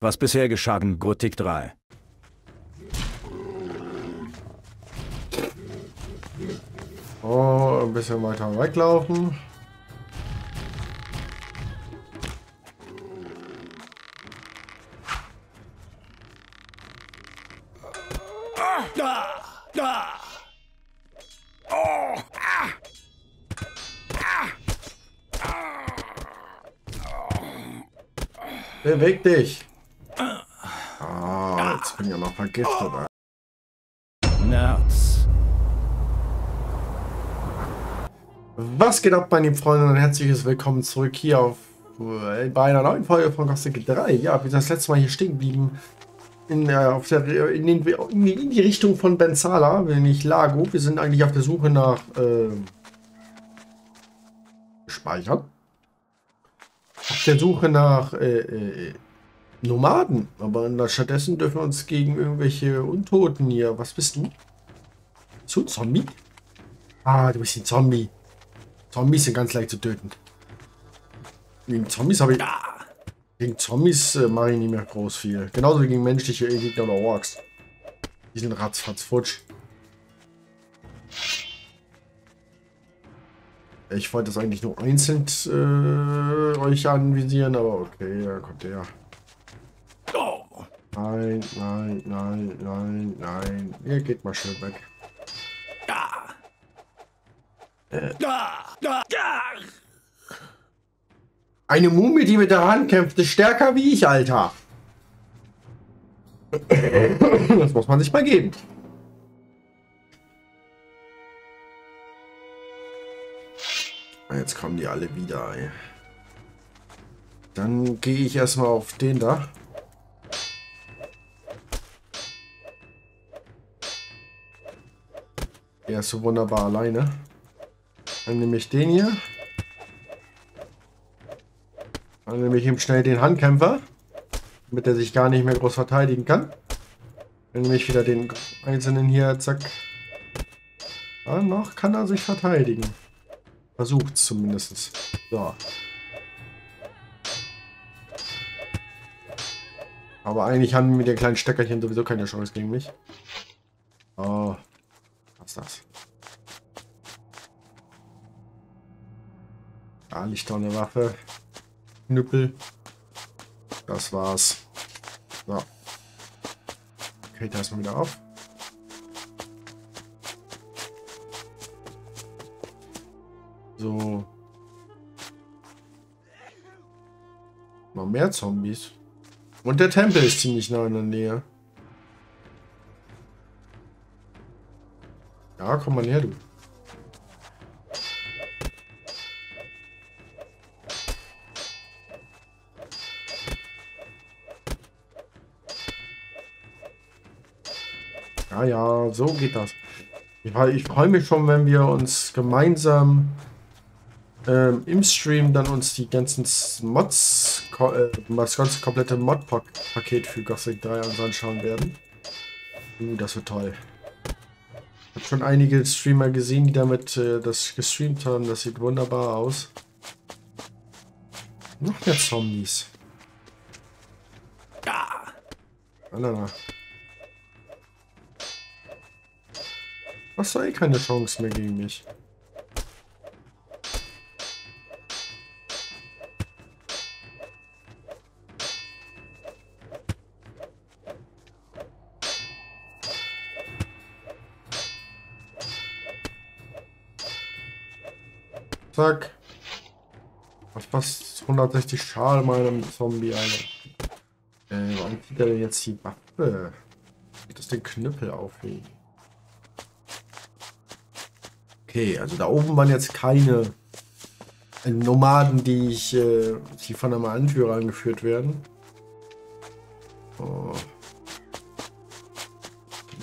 Was bisher geschah in Gothic 3? Oh, ein bisschen weiter weglaufen. Beweg dich! Ah, jetzt bin ich ja noch vergiftet. Nerds. Was geht ab, meine lieben Freunde, und herzliches Willkommen zurück hier bei einer neuen Folge von Gothic 3. Ja, wir sind das letzte Mal hier stehen geblieben in die Richtung von Ben Sala, nämlich Lago. Wir sind eigentlich auf der Suche nach Speichern. Auf der Suche nach Nomaden, aber stattdessen dürfen wir uns gegen irgendwelche Untoten hier. Was bist du? Bist du ein Zombie? Ah, du bist ein Zombie. Zombies sind ganz leicht zu töten. Gegen Zombies habe ich... Gegen Zombies mache ich nicht mehr groß viel. Genauso wie gegen menschliche Gegner oder Orks. Die sind ratzfatz futsch. Ich wollte das eigentlich nur einzeln euch anvisieren, aber okay, da kommt der. Nein, nein, nein, nein, nein. Ihr geht mal schön weg. Eine Mumie, die mit der Hand kämpft, ist stärker wie ich, Alter. Das muss man sich mal geben. Jetzt kommen die alle wieder, ey. Dann gehe ich erstmal auf den da. Der ist so wunderbar alleine. Dann nehme ich den hier. Dann nehme ich eben schnell den Handkämpfer, damit er sich gar nicht mehr groß verteidigen kann. Dann nehme ich wieder den Einzelnen hier, zack. Ja, noch kann er sich verteidigen. Versucht's zumindest. So. Aber eigentlich haben wir mit den kleinen Steckerchen sowieso keine Chance gegen mich. Oh. Was ist das? Ja, nicht da eine Waffe. Knüppel. Das war's. So. Okay, da ist man wieder auf. So. Noch mehr Zombies. Und der Tempel ist ziemlich nah in der Nähe. Ja, komm mal her, du. Ja, ja, so geht das. Ich freue mich schon, wenn wir uns gemeinsam im Stream dann uns die ganzen Mods, das ganze komplette Mod-Paket für Gothic 3 anschauen werden. Das wird toll. Ich habe schon einige Streamer gesehen, die damit das gestreamt haben. Das sieht wunderbar aus. Noch mehr Zombies. Ja. Alter. Hast du eh keine Chance mehr gegen mich. Zack. Was passt 160 Schaden meinem Zombie ein? Warum zieht er denn jetzt die Waffe? Das den Knüppel aufheben. Okay, also da oben waren jetzt keine Nomaden, die von einem Anführer angeführt werden. Oh.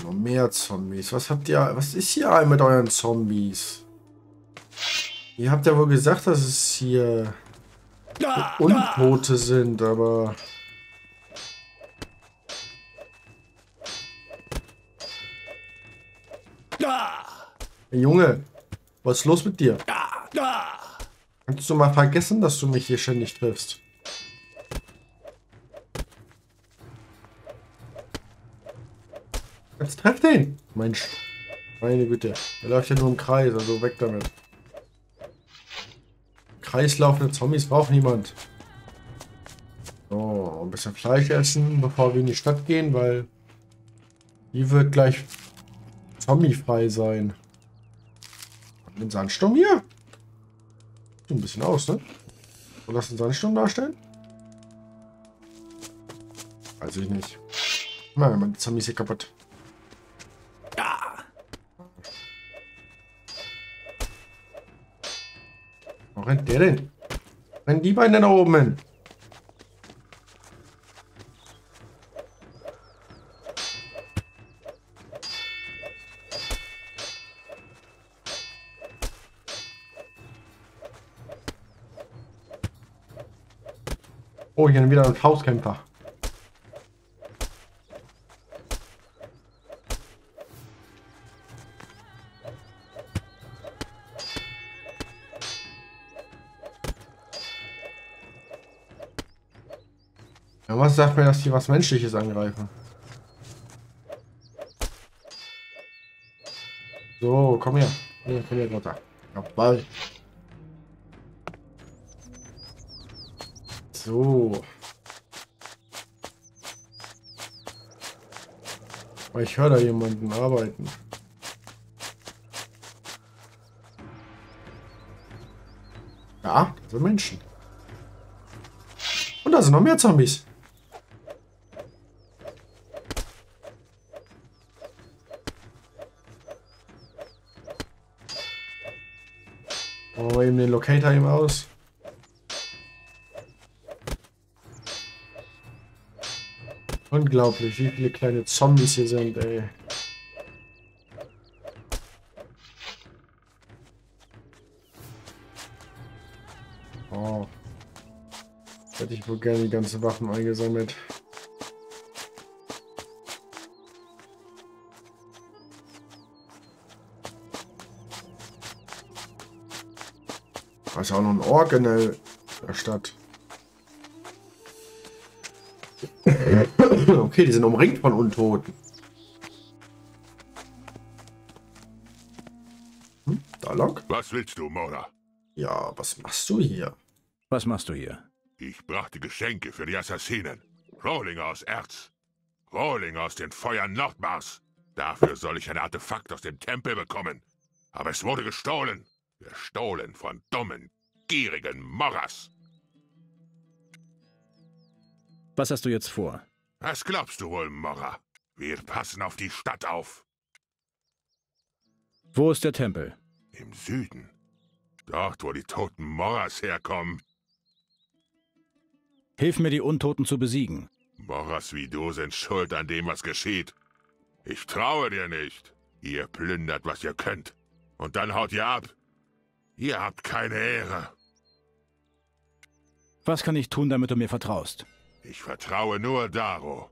Noch mehr Zombies. Was habt ihr? Was ist hier mit euren Zombies? Ihr habt ja wohl gesagt, dass es hier Untote sind, aber... Hey Junge, was ist los mit dir? Kannst du mal vergessen, dass du mich hier ständig triffst? Jetzt treff den! Mensch. Meine Güte. Der läuft ja nur im Kreis, also weg damit. Kreislaufende Zombies braucht niemand. So, ein bisschen Fleisch essen, bevor wir in die Stadt gehen, weil die wird gleich zombiefrei sein. Und den Sandsturm hier? Sieht ein bisschen aus, ne? Soll das einen Sandsturm darstellen? Weiß ich nicht. Nein, meine Zombies hier kaputt. Ja. Wo rennt der denn? Rennen die beiden denn da oben hin? Oh, hier wieder ein Faustkämpfer. Ja, was sagt mir, dass die was Menschliches angreifen? So, komm her. Hier, komm her, runter. Jawohl. So. Ich höre da jemanden arbeiten. Ja, das sind Menschen. Und da sind noch mehr Zombies. Machen wir eben den Locator eben aus. Unglaublich, wie viele kleine Zombies hier sind, ey. Oh. Hätte ich wohl gerne die ganzen Waffen eingesammelt. Da ist auch noch ein Ork in der Stadt. Okay, die sind umringt von Untoten. Hm, da lang? Was willst du, Mora? Ja, was machst du hier? Was machst du hier? Ich brachte Geschenke für die Assassinen. Rohlinge aus Erz. Rohlinge aus den Feuern Nordmars. Dafür soll ich ein Artefakt aus dem Tempel bekommen. Aber es wurde gestohlen. Gestohlen von dummen, gierigen Moras. Was hast du jetzt vor? Was glaubst du wohl, Mora? Wir passen auf die Stadt auf. Wo ist der Tempel? Im Süden. Dort, wo die toten Moras herkommen. Hilf mir, die Untoten zu besiegen. Moras wie du sind schuld an dem, was geschieht. Ich traue dir nicht. Ihr plündert, was ihr könnt. Und dann haut ihr ab. Ihr habt keine Ehre. Was kann ich tun, damit du mir vertraust? Ich vertraue nur Daro.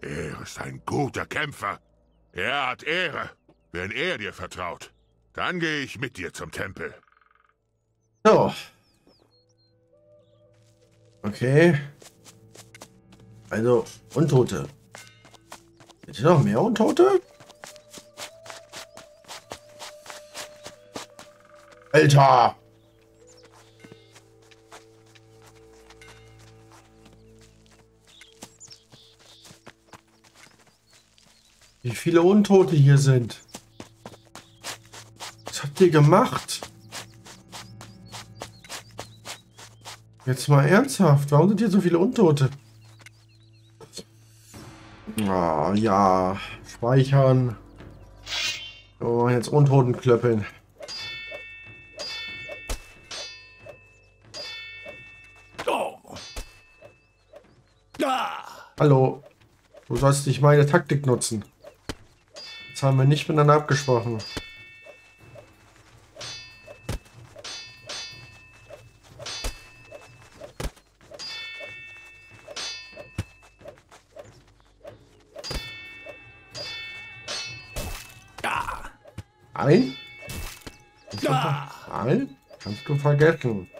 Er ist ein guter Kämpfer. Er hat Ehre. Wenn er dir vertraut, dann gehe ich mit dir zum Tempel. So. Okay. Also, Untote. Sind hier noch mehr Untote? Alter! Wie viele Untote hier sind. Was habt ihr gemacht? Jetzt mal ernsthaft. Warum sind hier so viele Untote? Ah, ja. Speichern. Oh, jetzt Untoten klöppeln. Oh. Ah. Hallo. Du sollst nicht meine Taktik nutzen. Das haben wir nicht miteinander abgesprochen. Ja. Nein? Ja. Nein? Kannst du vergessen.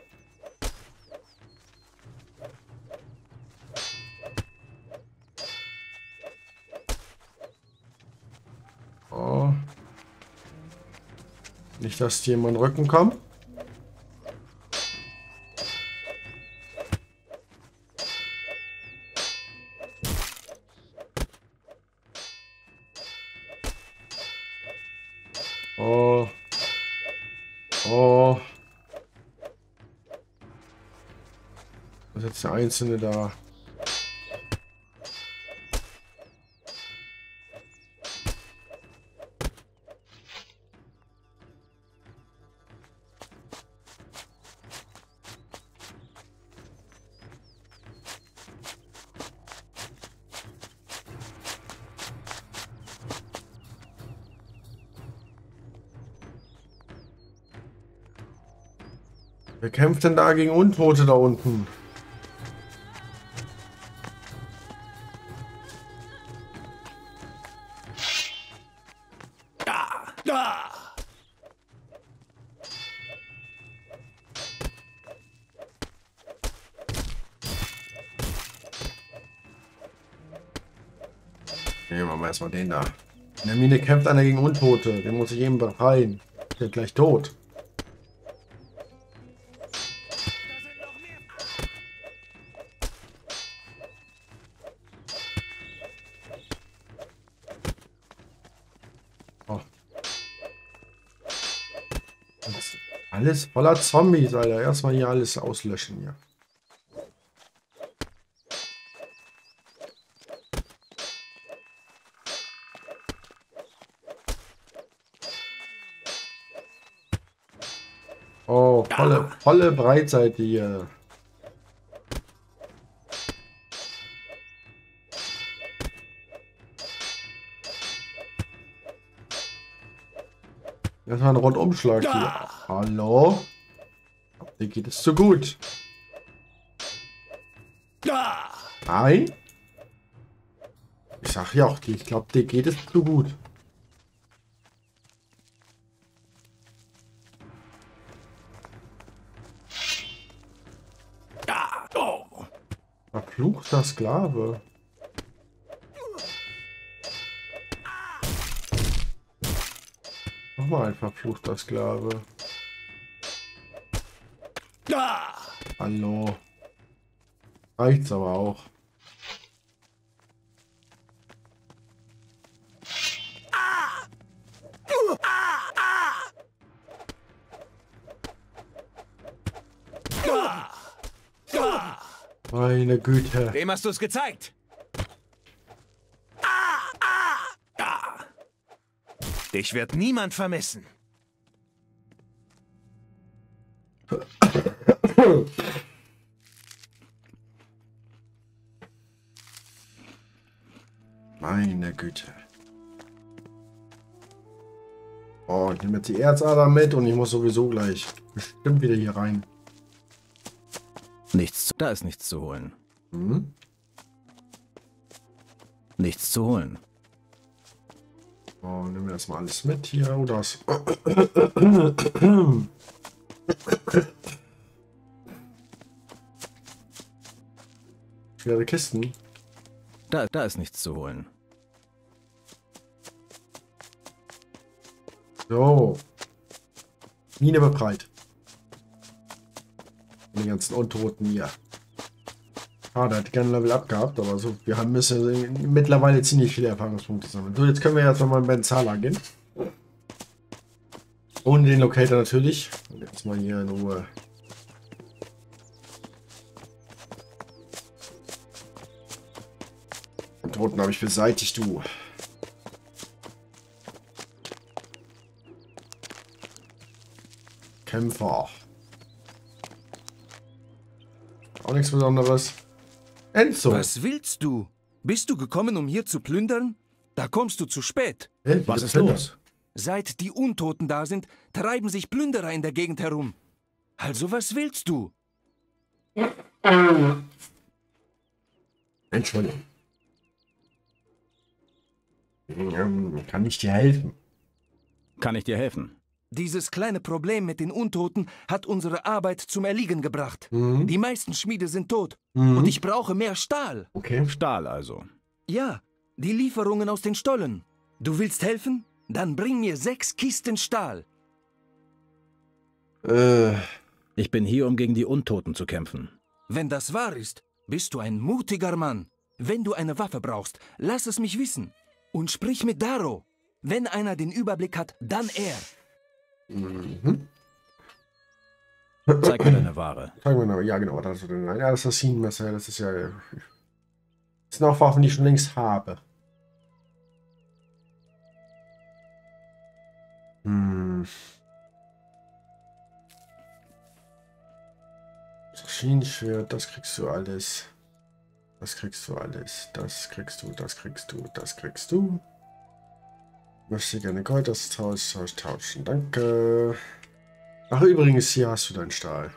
Nicht, dass die in meinen Rücken kommen. Oh. Oh. Was ist jetzt der Einzelne da? Wer kämpft denn da gegen Untote da unten? Da, da. Nehmen wir mal erstmal den da. In der Mine kämpft einer gegen Untote. Den muss ich eben befreien. Der ist gleich tot. Alles voller Zombies, Alter. Erstmal hier alles auslöschen hier. Oh, volle Breitseite hier. Das war ein Rundumschlag hier. Hallo? Dir geht es zu gut. Nein? Ich sag ja auch, ich glaube, dir geht es zu gut. Verfluchter Sklave. Nochmal ein verfluchter Sklave. Hallo. Reicht's aber auch. Meine Güte. Wem hast du es gezeigt? Dich wird niemand vermissen. Meine Güte. Oh, ich nehme jetzt die Erzader mit und ich muss sowieso gleich bestimmt wieder hier rein. Nichts, da ist nichts zu holen. Hm? Nichts zu holen. Oh, nehmen wir erstmal alles mit hier, oder das. Schwere Kisten. Da ist nichts zu holen. So. Mine befreit. Die ganzen Untoten hier. Ah, der hat gerne Level up gehabt, aber so, wir haben müssen mittlerweile ziemlich viele Erfahrungspunkte sammeln. So, jetzt können wir jetzt nochmal in Ben Sala gehen. Ohne den Locator natürlich. Und jetzt mal hier in Ruhe. Toten habe ich beseitigt, du. Kämpfer. Auch nichts Besonderes. Enzo. Was willst du? Bist du gekommen, um hier zu plündern? Da kommst du zu spät. Hey, was ist los? Seit die Untoten da sind, treiben sich Plünderer in der Gegend herum. Also was willst du? Entschuldigung. Kann ich dir helfen? Kann ich dir helfen? Dieses kleine Problem mit den Untoten hat unsere Arbeit zum Erliegen gebracht. Mhm. Die meisten Schmiede sind tot und ich brauche mehr Stahl. Okay. Stahl also? Ja, die Lieferungen aus den Stollen. Du willst helfen? Dann bring mir 6 Kisten Stahl. Ich bin hier, um gegen die Untoten zu kämpfen. Wenn das wahr ist, bist du ein mutiger Mann. Wenn du eine Waffe brauchst, lass es mich wissen. Und sprich mit Daro. Wenn einer den Überblick hat, dann er. Mhm. Zeig mir deine Ware. Zeig mir, ja genau, das ist das Assassinenmesser, das ist ja... Das sind auch Waffen, die ich schon längst habe. Hm. Schienenschwert, das kriegst du alles. Das kriegst du alles. Das kriegst du, das kriegst du, das kriegst du. Möchte gerne Gold, das tauschen. Danke. Ach übrigens, hier hast du deinen Stahl.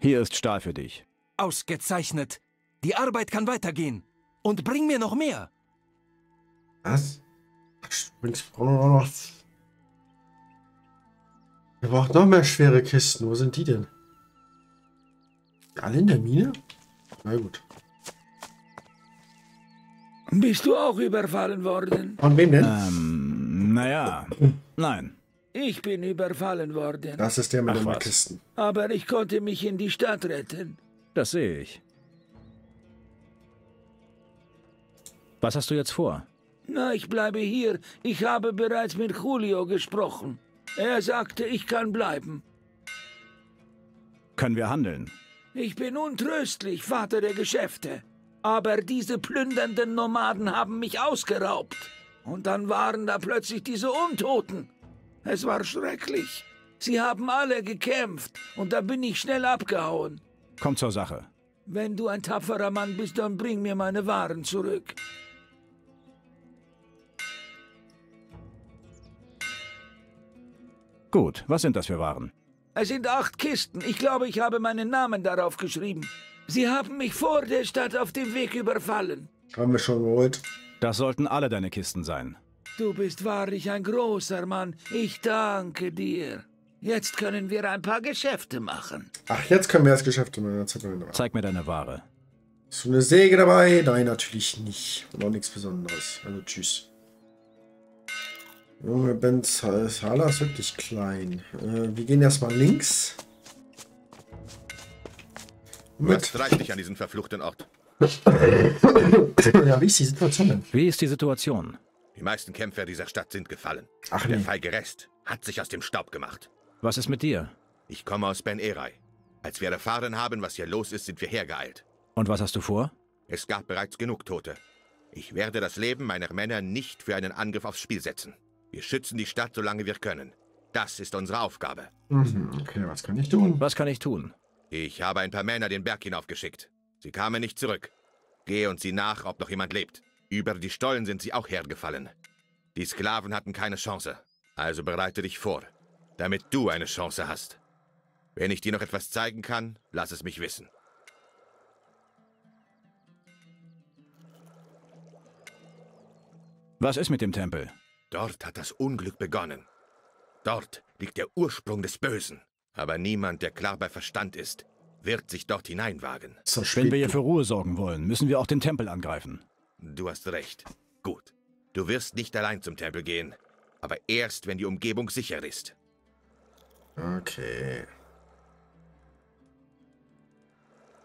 Hier ist Stahl für dich. Ausgezeichnet. Die Arbeit kann weitergehen. Und bring mir noch mehr. Was? Wir brauchen noch mehr schwere Kisten. Wo sind die denn? Alle in der Mine? Na gut. Bist du auch überfallen worden? Von wem denn? Naja, nein. Ich bin überfallen worden. Das ist der mit den Kisten. Aber ich konnte mich in die Stadt retten. Das sehe ich. Was hast du jetzt vor? Na, ich bleibe hier. Ich habe bereits mit Julio gesprochen. Er sagte, ich kann bleiben. Können wir handeln? Ich bin untröstlich, Vater der Geschäfte. Aber diese plündernden Nomaden haben mich ausgeraubt. Und dann waren da plötzlich diese Untoten. Es war schrecklich. Sie haben alle gekämpft und da bin ich schnell abgehauen. Komm zur Sache. Wenn du ein tapferer Mann bist, dann bring mir meine Waren zurück. Gut, was sind das für Waren? Es sind 8 Kisten. Ich glaube, ich habe meinen Namen darauf geschrieben. Sie haben mich vor der Stadt auf dem Weg überfallen. Haben wir schon geholt. Das sollten alle deine Kisten sein. Du bist wahrlich ein großer Mann. Ich danke dir. Jetzt können wir ein paar Geschäfte machen. Ach, jetzt können wir das Geschäft machen. Zeig mir deine Ware. Hast du eine Säge dabei? Nein, natürlich nicht. Und auch nichts Besonderes. Also tschüss. Junge, Ben Sala ist wirklich klein. Wir gehen erstmal links. Was treibt dich an diesen verfluchten Ort? Ja, wie ist die Situation denn? Wie ist die Situation? Die meisten Kämpfer dieser Stadt sind gefallen. Ach, der feige Rest hat sich aus dem Staub gemacht. Was ist mit dir? Ich komme aus Ben Erei. Als wir erfahren haben, was hier los ist, sind wir hergeeilt. Und was hast du vor? Es gab bereits genug Tote. Ich werde das Leben meiner Männer nicht für einen Angriff aufs Spiel setzen. Wir schützen die Stadt, solange wir können. Das ist unsere Aufgabe. Mhm, okay, was kann ich tun? Was kann ich tun? Ich habe ein paar Männer den Berg hinaufgeschickt. Sie kamen nicht zurück. Gehe und sieh nach, ob noch jemand lebt. Über die Stollen sind sie auch hergefallen. Die Sklaven hatten keine Chance. Also bereite dich vor, damit du eine Chance hast. Wenn ich dir noch etwas zeigen kann, lass es mich wissen. Was ist mit dem Tempel? Dort hat das Unglück begonnen. Dort liegt der Ursprung des Bösen. Aber niemand, der klar bei Verstand ist, wird sich dort hineinwagen. Wenn wir hier für Ruhe sorgen wollen, müssen wir auch den Tempel angreifen. Du hast recht. Gut. Du wirst nicht allein zum Tempel gehen, aber erst, wenn die Umgebung sicher ist. Okay.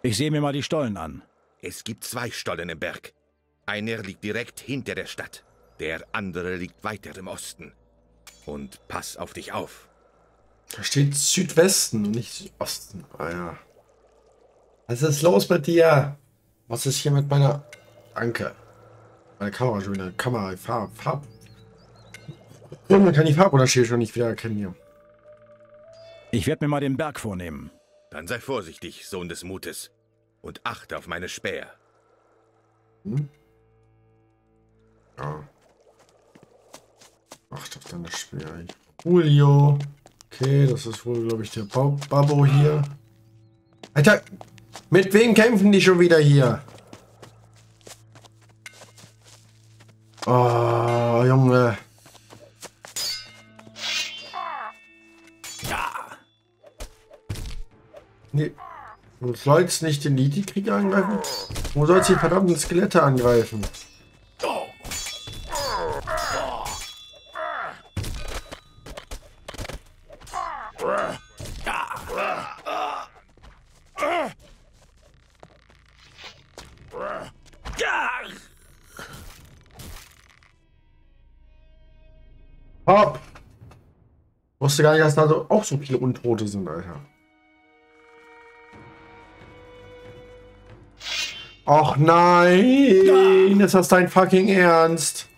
Ich sehe mir mal die Stollen an. Es gibt 2 Stollen im Berg. Einer liegt direkt hinter der Stadt. Der andere liegt weiter im Osten. Und pass auf dich auf. Da steht Südwesten und nicht Südosten. Ah ja. Was ist los mit dir? Was ist hier mit meiner Anke? Meine Kamera schon wieder. Kamera, Farb. Man kann die Farbunterschiede schon nicht wieder erkennen hier. Ich werde mir mal den Berg vornehmen. Dann sei vorsichtig, Sohn des Mutes. Und achte auf meine Späher. Hm? Ja. Acht auf deine Späher. Julio. Okay, das ist wohl, glaube ich, der Babbo hier. Alter, mit wem kämpfen die schon wieder hier? Oh, Junge. Ja. Nee. Du sollst nicht den Nidhi-Krieg angreifen? Wo sollst du die verdammten Skelette angreifen? Hopp! Wusste gar nicht, dass da auch so viele Untote sind, Alter. Och nein! Ist das dein fucking Ernst?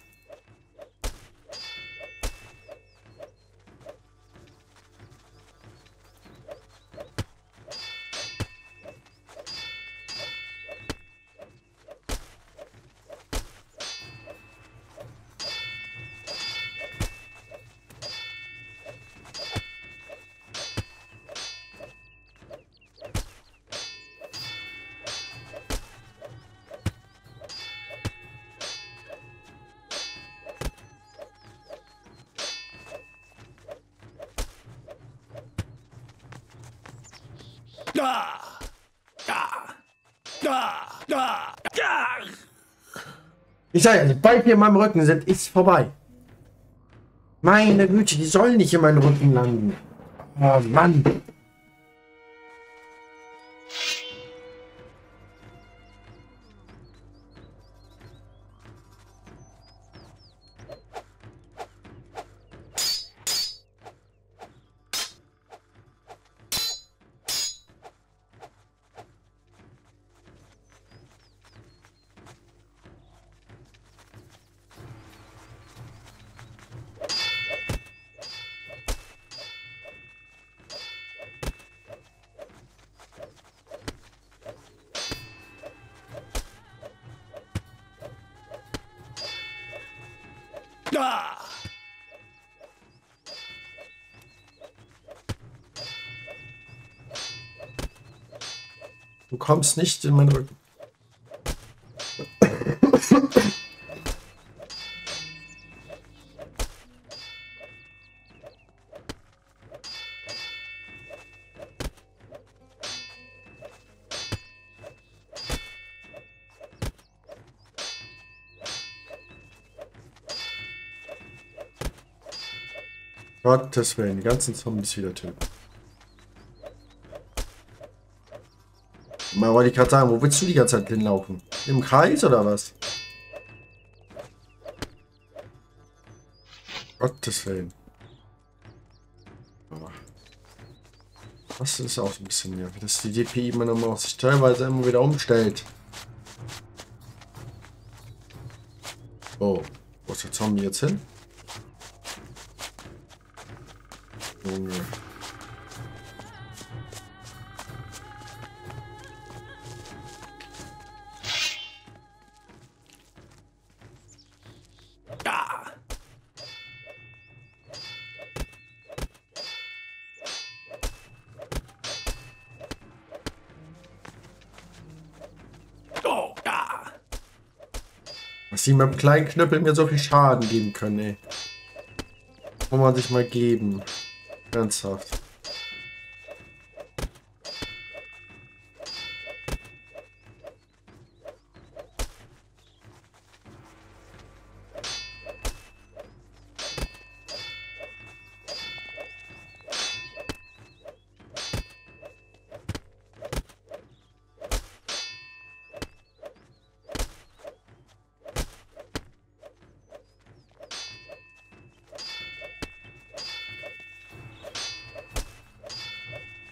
Ich sage ja, sobald wir in meinem Rücken sind, ist vorbei. Meine Güte, die sollen nicht in meinen Rücken landen. Oh Mann. Du kommst nicht in meinen Rücken. Gottes Willen, die ganzen Zombies wieder töten. Mal wollte ich gerade sagen, wo willst du die ganze Zeit hinlaufen? Im Kreis oder was? Gottes Willen. Das ist auch ein bisschen mehr, dass die DPI immer noch mal auf sich teilweise immer wieder umstellt. Oh, wo ist der Zombie jetzt hin? Junge. Dass sie mit dem kleinen Knüppel mir so viel Schaden geben können, ey. Muss man sich mal geben. Ernsthaft.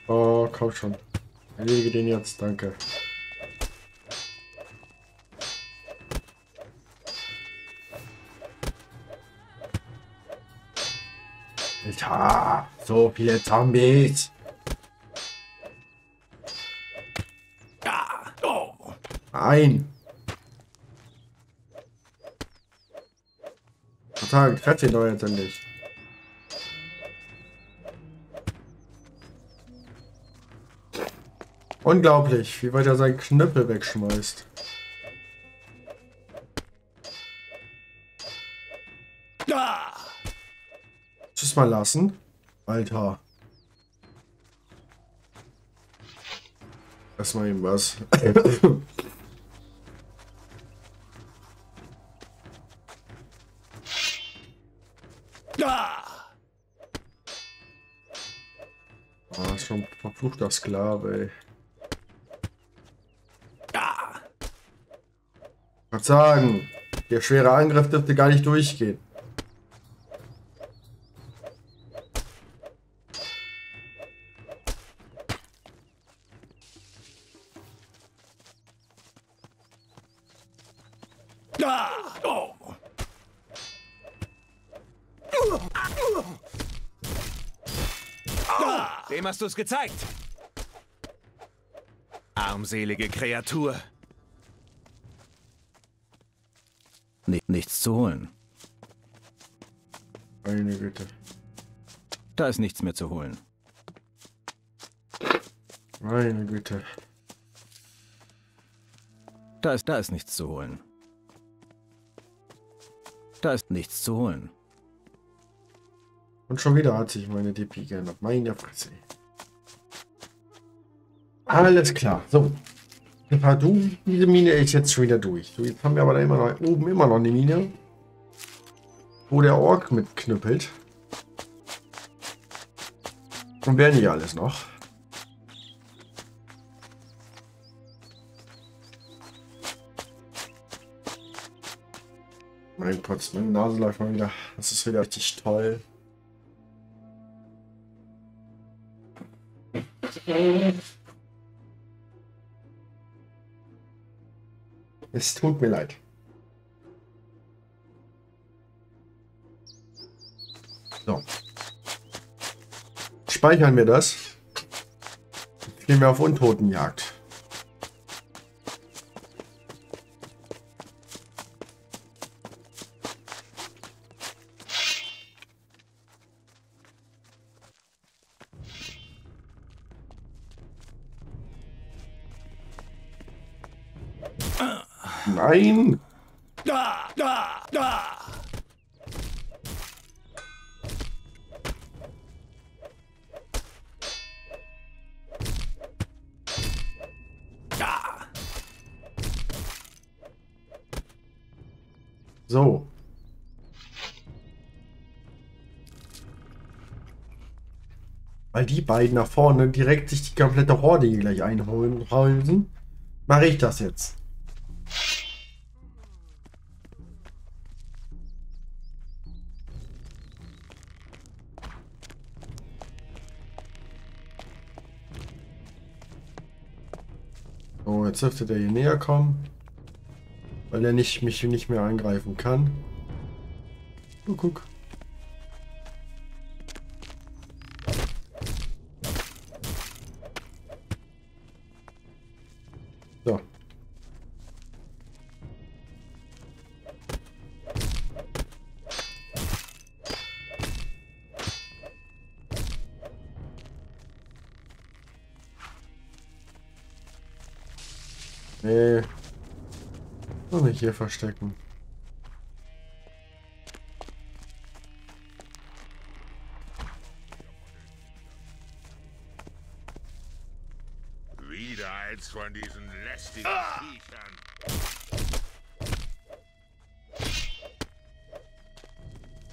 Oh, komm schon. Erledige den jetzt, danke. Alter, so viele Zombies. Nein. Verdammt, fährt den doch jetzt endlich. Unglaublich, wie weit er seinen Knüppel wegschmeißt. Tschüss mal lassen. Alter. Erstmal eben was. Oh, ist schon ein verfluchter Sklave, ey. Was sagen? Der schwere Angriff dürfte gar nicht durchgehen. Dem hast du es gezeigt. Armselige Kreatur. Nichts zu holen. Meine Güte. Da ist nichts mehr zu holen. Meine Güte. Da ist nichts zu holen. Da ist nichts zu holen. Und schon wieder hat sich meine DP geändert. Meine Fresse. Alles klar. So. Diese Mine ist jetzt schon wieder durch. So, jetzt haben wir aber da oben immer noch eine Mine, wo der Ork mitknüppelt. Und werden hier alles noch. Mein Potz, meine Nase läuft mal wieder. Das ist wieder richtig toll. Es tut mir leid. So. Speichern wir das. Jetzt gehen wir auf Untotenjagd. Nein! Da! So. Weil die beiden nach vorne direkt sich die komplette Horde hier gleich einholen, mache ich das jetzt. Jetzt dürfte der hier näher kommen, weil er mich nicht mehr angreifen kann. Du guck. So. Nee. Noch nicht hier verstecken. Wieder eins von diesen lästigen Viechern.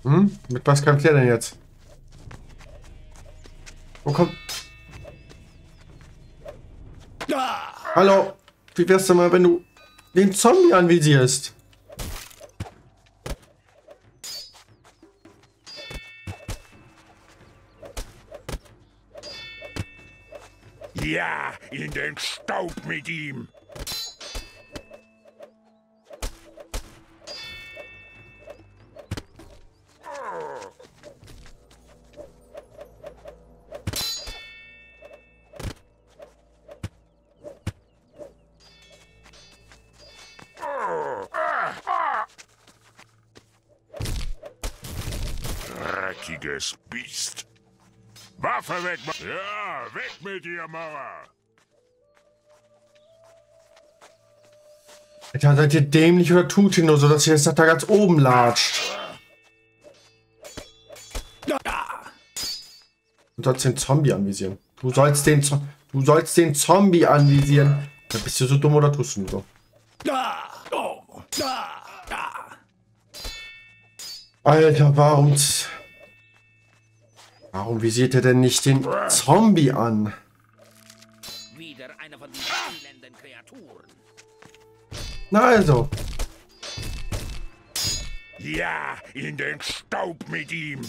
Hm? Mit was kämpft der denn jetzt? Wo kommt? Hallo! Wie wär's denn mal, wenn du den Zombie anvisierst? Ja, in den Staub mit ihm! Dreckiges Biest. Waffe weg! Ja, weg mit dir, Mauer! Alter, seid ihr dämlich oder tut ihr nur so, dass ihr jetzt nach da ganz oben latscht? Du sollst den Zombie anvisieren. Du sollst den Zombie anvisieren. Da bist du so dumm oder tust du nur so? Alter, warum visiert er denn nicht den Zombie an? Wieder einer von diesen elenden Kreaturen. Na also. Ja, in den Staub mit ihm.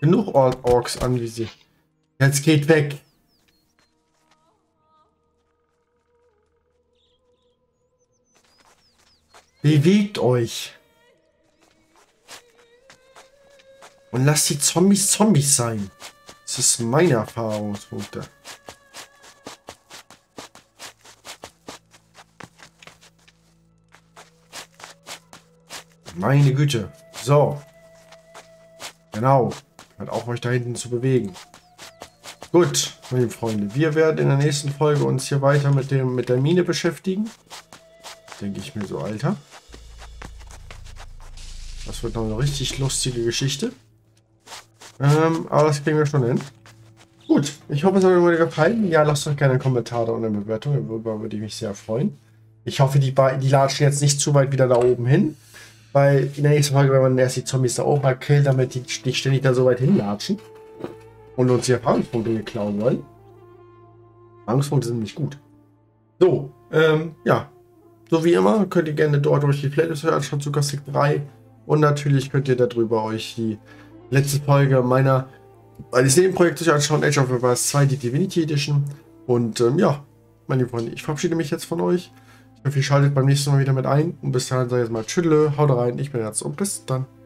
Genug Orks anwesend. Jetzt geht weg. Bewegt euch. Und lasst die Zombies Zombies sein. Das ist meine Erfahrungspunkte. Meine Güte. So. Genau. Hört auch euch da hinten zu bewegen. Gut, meine Freunde. Wir werden in der nächsten Folge uns hier weiter mit der Mine beschäftigen. Denke ich mir so, Alter. Das wird noch eine richtig lustige Geschichte. Aber das kriegen wir schon hin. Gut, ich hoffe, es hat euch wieder gefallen. Ja, lasst doch gerne einen Kommentar da und eine Bewertung. Darüber würde ich mich sehr freuen. Ich hoffe, die latschen jetzt nicht zu weit wieder da oben hin. Weil in der nächsten Folge, wenn man erst die Zombies da oben hat, killt, damit die nicht ständig da so weit hinlatschen. Und uns die Erfahrungspunkte klauen wollen. Erfahrungspunkte sind nicht gut. So, ja. So wie immer könnt ihr gerne dort euch die Playlist anschauen zu Gothic 3. Und natürlich könnt ihr darüber euch die letzte Folge meines Nebenprojektes anschauen, Age of Wars 2, die Divinity Edition. Und ja, meine Freunde, ich verabschiede mich jetzt von euch. Ich hoffe, ihr schaltet beim nächsten Mal wieder mit ein. Und bis dahin sage ich jetzt mal Tschüss, haut rein, ich bin jetzt und bis dann.